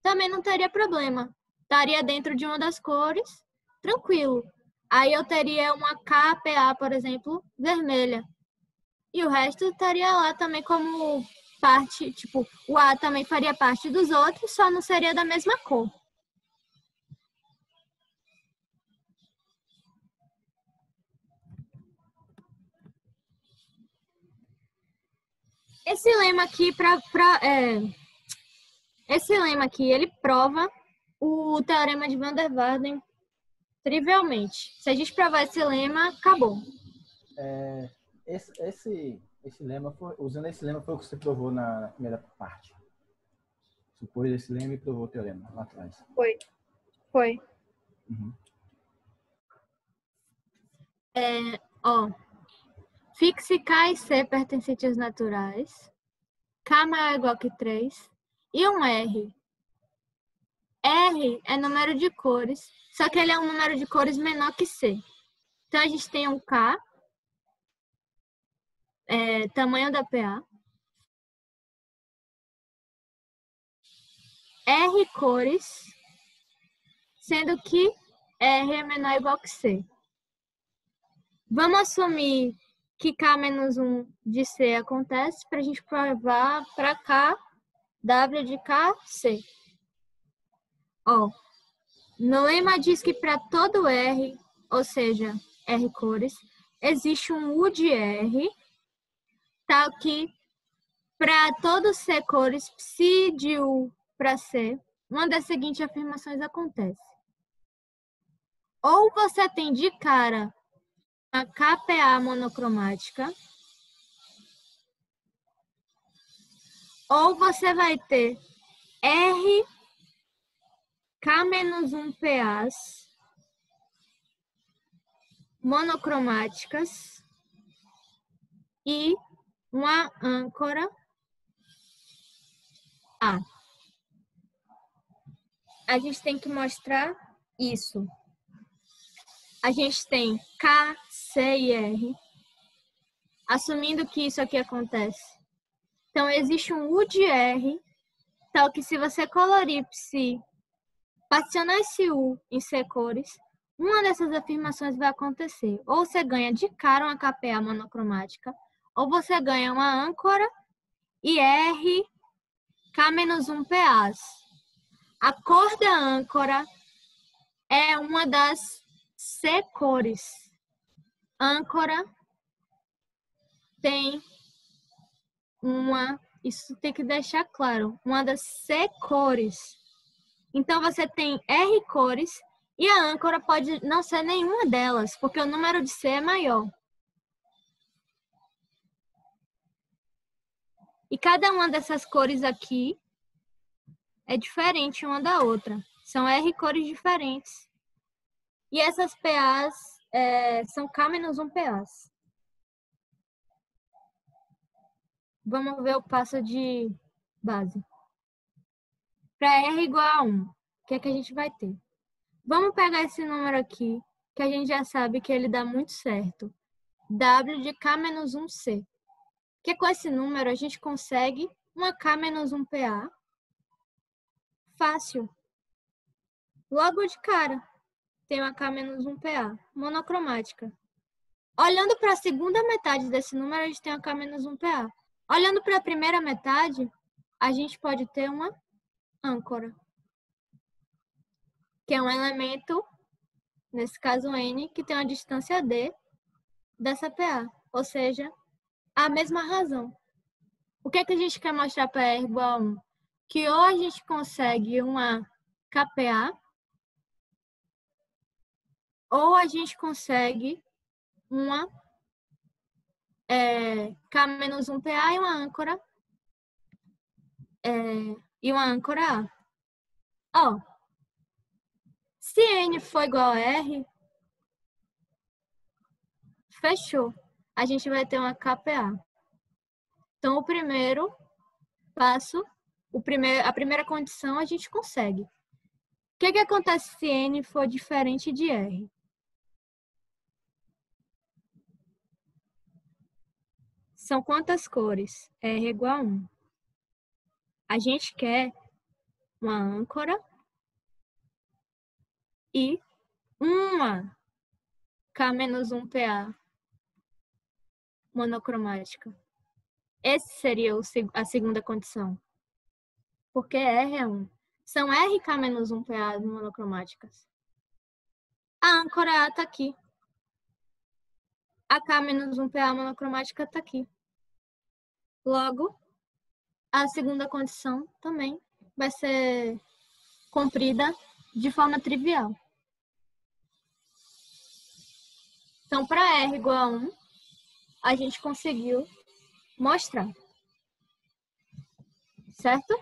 também não teria problema. Estaria dentro de uma das cores, tranquilo. Aí eu teria uma K P A, por exemplo, vermelha. E o resto estaria lá também como parte, tipo, o A também faria parte dos outros, só não seria da mesma cor. Esse lema aqui, pra, pra, é, esse lema aqui, ele prova o teorema de Van der Waerden trivialmente. Se a gente provar esse lema, acabou. É, esse, esse, esse lema, foi, usando esse lema, foi o que você provou na primeira parte. Supôs esse lema e provou o teorema lá atrás. Foi. Foi. Uhum. É, ó. Fixe K e C pertencentes naturais, K maior ou igual que três, e um R. R é número de cores, só que ele é um número de cores menor que C. Então, a gente tem um K, é, tamanho da P A, R cores, sendo que R é menor ou igual que C. Vamos assumir que K menos um de C acontece para a gente provar para K, W de K, C. Ó, no lema diz que para todo R, ou seja, R cores, existe um U de R, tal que para todo C cores, psi de U para C, uma das seguintes afirmações acontece. Ou você tem de cara a K P A monocromática, ou você vai ter R, K menos um P As monocromáticas e uma âncora A. A gente tem que mostrar isso. A gente tem K, C e R, assumindo que isso aqui acontece. Então, existe um U de R, tal que se você colorir psi, particionar esse U em C cores, uma dessas afirmações vai acontecer. Ou você ganha de cara uma K P A monocromática, ou você ganha uma âncora e R, K menos um P As. A cor da âncora é uma das C cores. Âncora tem uma, isso tem que deixar claro, uma das C cores. Então você tem R cores e a âncora pode não ser nenhuma delas, porque o número de C é maior. E cada uma dessas cores aqui é diferente uma da outra. São R cores diferentes. E essas P As é, são K menos um P As. Vamos ver o passo de base. Para R igual a um, o que é que a gente vai ter? Vamos pegar esse número aqui, que a gente já sabe que ele dá muito certo. W de K menos um C. Porque com esse número a gente consegue uma K menos um P A fácil. Logo de cara. Tem uma K menos um P A, monocromática. Olhando para a segunda metade desse número, a gente tem uma K menos um P A. Olhando para a primeira metade, a gente pode ter uma âncora, que é um elemento, nesse caso N, que tem uma distância D dessa P A. Ou seja, a mesma razão. O que é que a gente quer mostrar para R igual a um? que ou a gente consegue uma K P A, ou a gente consegue uma é, K menos um P A e uma âncora é, e uma âncora A. Ó, se N for igual a R, fechou. A gente vai ter uma K P A. Então, o primeiro passo, o primeiro, a primeira condição a gente consegue. O que, que acontece se N for diferente de R? São quantas cores? R igual a um. A gente quer uma âncora e uma K menos um P A monocromática. Essa seria a segunda condição. Porque R é um. São R K menos um P A monocromáticas. A âncora A está aqui. A K menos um P A monocromática está aqui. Logo, a segunda condição também vai ser cumprida de forma trivial. Então, para R igual a um, a gente conseguiu mostrar. Certo?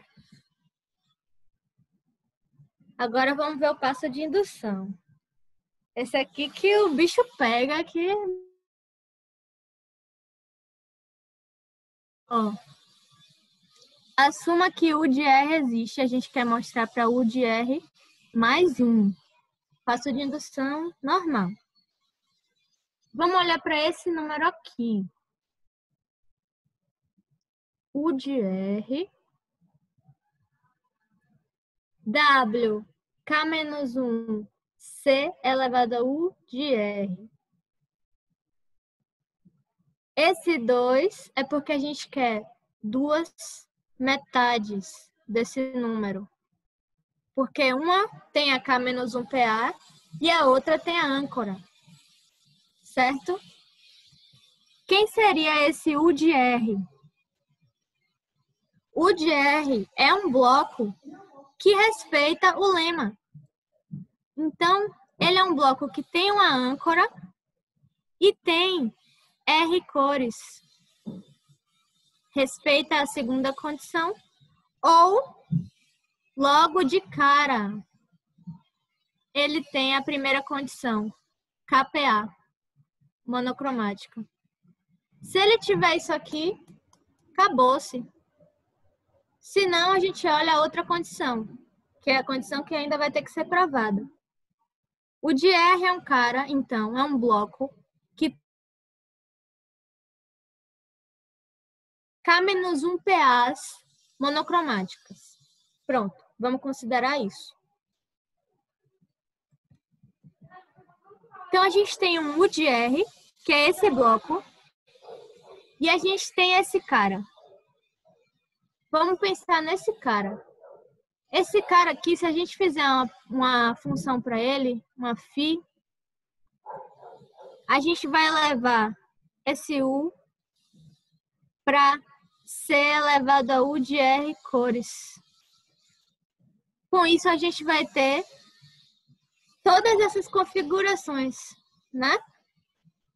Agora vamos ver o passo de indução. Esse aqui que o bicho pega aqui. Ó. Assuma que U de R existe. A gente quer mostrar para U de R mais um. Passo de indução normal. Vamos olhar para esse número aqui. U de R. W. K menos um. C elevado a U de R. Esse dois é porque a gente quer duas metades desse número. Porque uma tem a K menos um P A e a outra tem a âncora. Certo? Quem seria esse U de R? U de R é um bloco que respeita o lema. Então, ele é um bloco que tem uma âncora e tem R cores. Respeita a segunda condição ou, logo de cara, ele tem a primeira condição, K P A. Monocromática. Se ele tiver isso aqui, acabou-se. Se não, a gente olha a outra condição, que é a condição que ainda vai ter que ser provada. O de R é um cara, então, é um bloco que K menos um P As monocromáticas. Pronto, vamos considerar isso. Então, a gente tem um U de R, que é esse bloco, e a gente tem esse cara. Vamos pensar nesse cara. Esse cara aqui, se a gente fizer uma, uma função para ele, uma φ, a gente vai levar esse U para C elevado a U de R cores. Com isso, a gente vai ter todas essas configurações, né?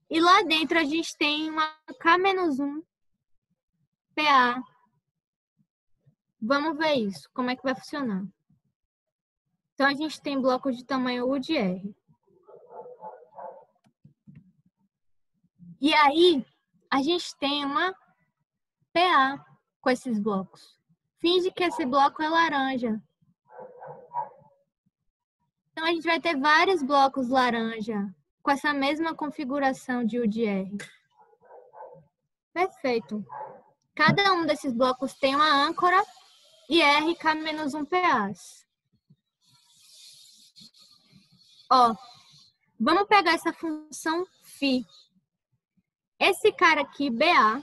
E lá dentro a gente tem uma K menos um P A. Vamos ver isso, como é que vai funcionar. Então a gente tem bloco de tamanho U de R. E aí a gente tem uma P A com esses blocos. Finge que esse bloco é laranja. Então, a gente vai ter vários blocos laranja com essa mesma configuração de U de R. Perfeito. Cada um desses blocos tem uma âncora e R K menos um P As. Ó, vamos pegar essa função φ. Esse cara aqui, B A,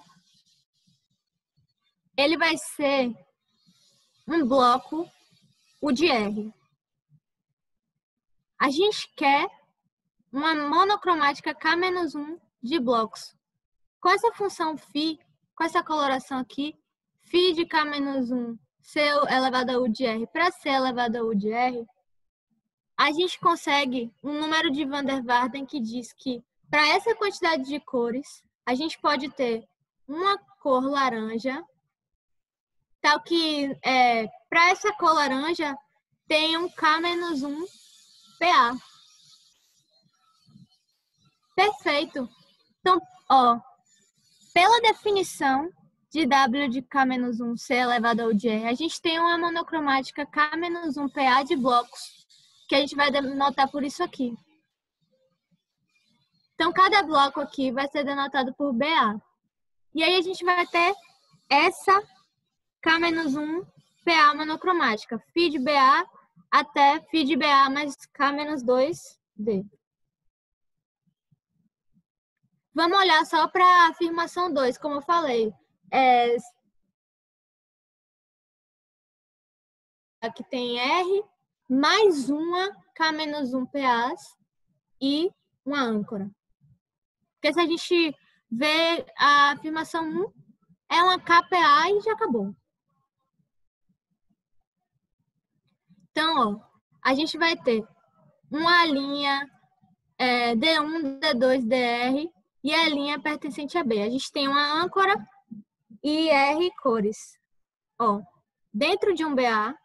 ele vai ser um bloco U de R. A gente quer uma monocromática K menos um de blocos. Com essa função φ, com essa coloração aqui, φ de K menos um C elevado a U de R para C elevado a U de R, a gente consegue um número de Van der Waerden que diz que para essa quantidade de cores, a gente pode ter uma cor laranja, tal que é, para essa cor laranja tem um K menos um P A. Perfeito. Então, ó, pela definição de W de K menos um C elevado ao de R, a gente tem uma monocromática K menos um P A de blocos, que a gente vai denotar por isso aqui. Então, cada bloco aqui vai ser denotado por B A. E aí a gente vai ter essa K menos um P A monocromática, φ de B A até φ de B A mais K menos dois D. Vamos olhar só para a afirmação dois, como eu falei. É... Aqui tem R, mais uma K menos um P As e uma âncora. Porque se a gente vê a afirmação um, é uma K P A e já acabou. Então, ó, a gente vai ter uma linha é, D um, D dois, D R e a linha pertencente a B. A gente tem uma âncora e R cores. Ó, dentro de um B A,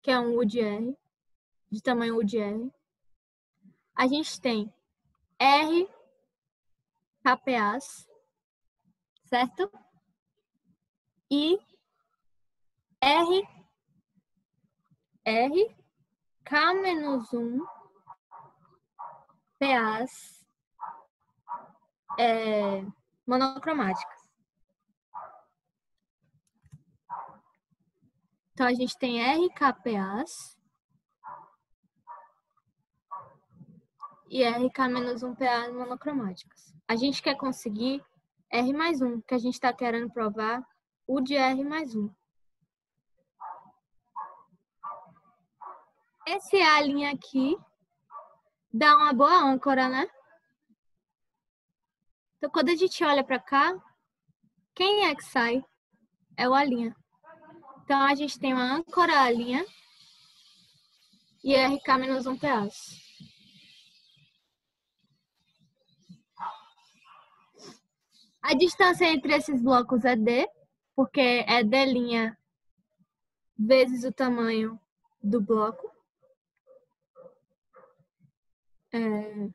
que é um U de R, de tamanho U de R, a gente tem R K P As, certo? E R R K menos um P As é, monocromáticas. Então, a gente tem R K P As e R K menos um P As monocromáticas. A gente quer conseguir R mais um, que a gente está querendo provar U de R mais um. Esse A' aqui dá uma boa âncora, né? Então, quando a gente olha para cá, quem é que sai? É o A'. Então, a gente tem uma âncora A' e R K menos um P As. A distância entre esses blocos é D, porque é D' vezes o tamanho do bloco. É,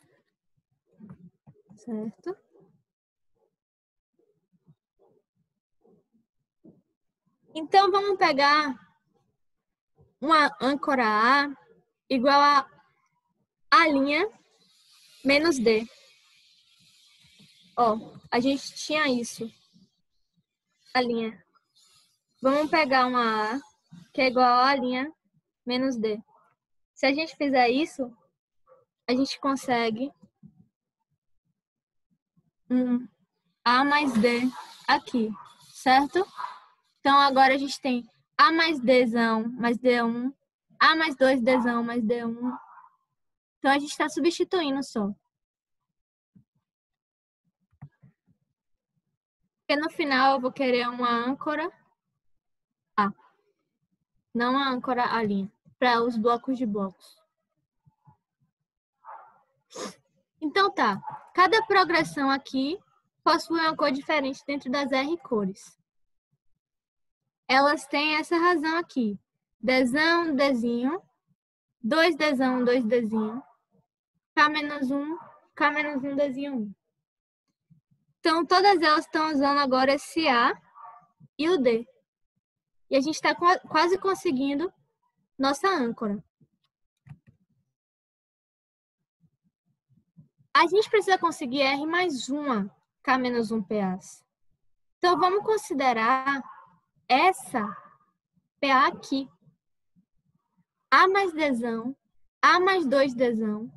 certo? Então, vamos pegar uma âncora A igual a A' menos D. Ó, a gente tinha isso. A linha. Vamos pegar uma A que é igual a A' menos D. Se a gente fizer isso, a gente consegue um A mais D aqui, certo? Então, agora a gente tem A mais Dzão mais D um, A mais dois Dzão mais D um. Então, a gente está substituindo só. Porque no final eu vou querer uma âncora A, não uma âncora A linha, para os blocos de blocos. Então tá, cada progressão aqui possui uma cor diferente dentro das R cores. Elas têm essa razão aqui. Dzão, Dzinho, dois Dzão, dois Dzinho, K menos um, K menos um, Dzinho um. Então todas elas estão usando agora esse A e o D. E a gente está quase conseguindo nossa âncora. A gente precisa conseguir R mais uma K menos um P As. Então, vamos considerar essa P A aqui. A mais Dzão, A mais dois Dzão,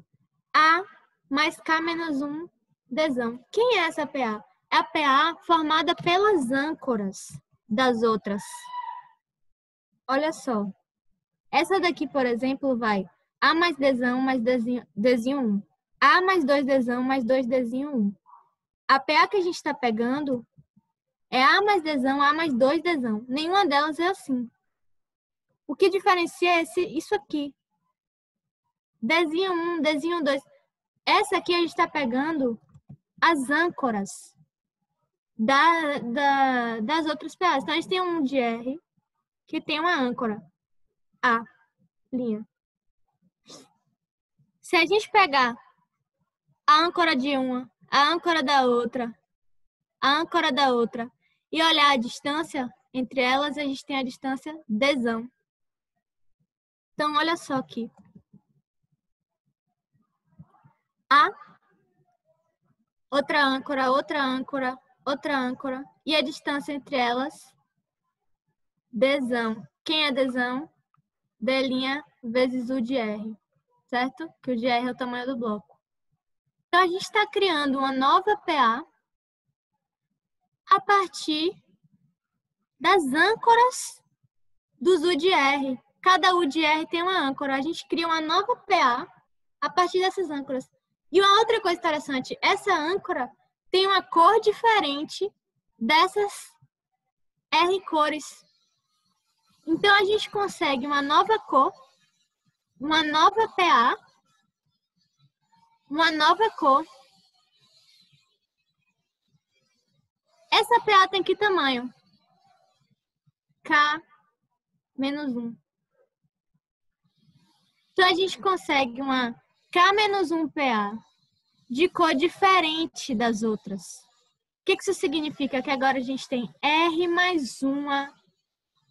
A mais K menos um Dzão. Quem é essa P A? É a P A formada pelas âncoras das outras. Olha só. Essa daqui, por exemplo, vai A mais Dzão mais Dzinho um. A mais dois Dzão mais dois Dzinho um. A P A que a gente está pegando é A mais Dzão, A mais dois Dzão. Nenhuma delas é assim. O que diferencia é esse, isso aqui. Desenho um, desenho dois. Essa aqui a gente está pegando as âncoras da, da, das outras P As. Então, a gente tem um de R que tem uma âncora. A, linha. Se a gente pegar a âncora de uma, a âncora da outra, a âncora da outra, e olhar a distância entre elas, a gente tem a distância dzão. Então, olha só aqui. A, outra âncora, outra âncora, outra âncora, e a distância entre elas, dzão. Quem é dzão? D' vezes o de R, certo? Que o de R é o tamanho do bloco. Então, a gente está criando uma nova P A a partir das âncoras dos U de R. Cada U de R tem uma âncora. A gente cria uma nova P A a partir dessas âncoras. E uma outra coisa interessante, essa âncora tem uma cor diferente dessas R cores. Então, a gente consegue uma nova cor, uma nova P A, uma nova cor. Essa P A tem que tamanho? K menos um. Então, a gente consegue uma K menos um P A de cor diferente das outras. O que isso significa? Que agora a gente tem R mais uma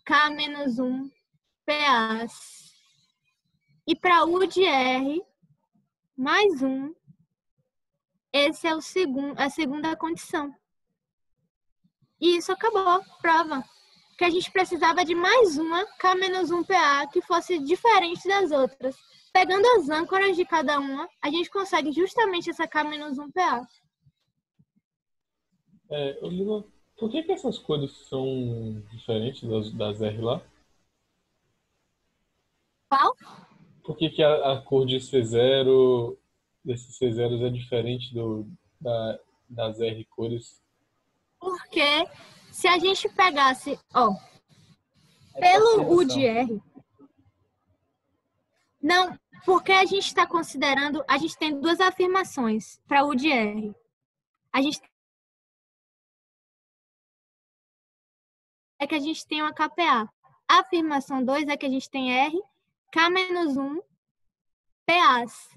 K menos um P As. E para U de R... mais um, esse é o segundo, a segunda condição. E isso acabou, prova. Que a gente precisava de mais uma K menos um P A que fosse diferente das outras. Pegando as âncoras de cada uma, a gente consegue justamente essa K menos um P A. É, Olívia, por que, que essas cores são diferentes das, das R lá? Qual? Por que, que a, a cor de C zero, desses C zeros é diferente do, da, das R cores? Porque se a gente pegasse, ó, pelo U de R... Não, porque a gente está considerando, a gente tem duas afirmações para U de R. A gente é que a gente tem uma K P A. A afirmação dois é que a gente tem R K menos um P As.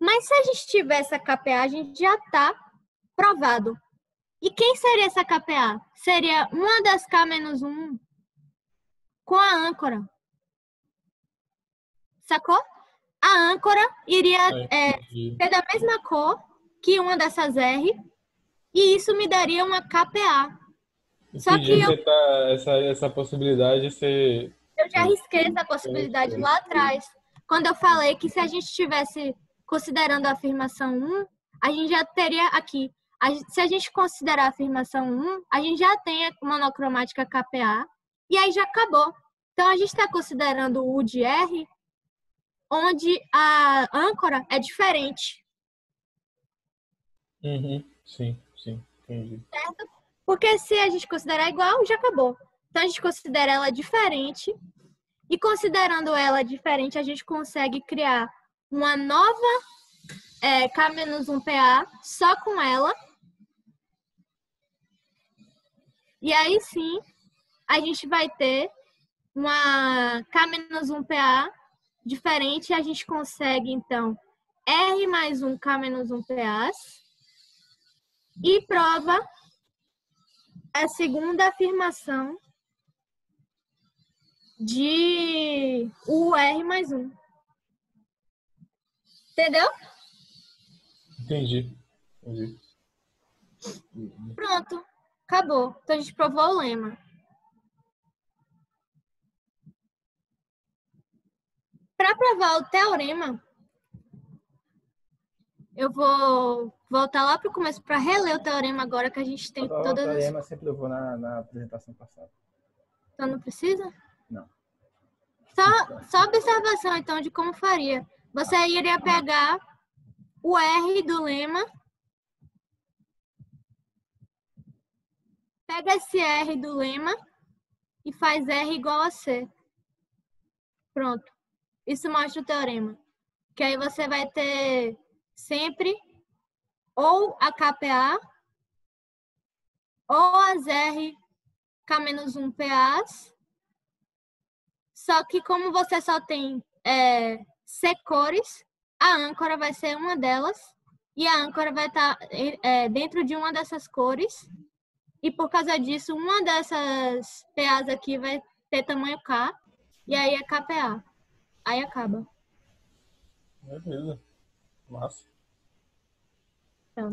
Mas se a gente tiver essa K P A, a gente já está provado. E quem seria essa K P A? Seria uma das K menos um com a âncora. Sacou? A âncora iria é, ser da mesma cor que uma dessas R e isso me daria uma K P A. Entendi. Só que eu... tá, essa, essa possibilidade de ser... Eu já arrisquei essa possibilidade lá atrás, quando eu falei que se a gente estivesse considerando a afirmação um, a gente já teria aqui. A gente, se a gente considerar a afirmação um, a gente já tem a monocromática K P A e aí já acabou. Então, a gente está considerando o U de R, onde a âncora é diferente. Uhum. Sim, sim, entendi. Certo? Porque se a gente considerar igual, já acabou. Então, a gente considera ela diferente e considerando ela diferente, a gente consegue criar uma nova é, K menos um P A só com ela. E aí sim, a gente vai ter uma K menos um P A diferente. A gente consegue, então, R mais um K menos um P As e prova a segunda afirmação de U R mais um. Entendeu? Entendi. Entendi. Pronto. Acabou. Então, a gente provou o lema. Para provar o teorema, eu vou voltar lá para o começo para reler o teorema agora que a gente tem todas as... O teorema as... sempre eu vou na, na apresentação passada. Então, não precisa? Não. Só, só observação, então, de como faria. Você iria pegar o R do lema. Pega esse R do lema e faz R igual a C. Pronto. Isso mostra o teorema. Que aí você vai ter sempre ou a K P A ou as R K menos um P As. Só que como você só tem é, C cores, a âncora vai ser uma delas. E a âncora vai estar é, dentro de uma dessas cores. E por causa disso, uma dessas P As aqui vai ter tamanho K. E aí é K P A. Aí acaba. Beleza. Massa. Então.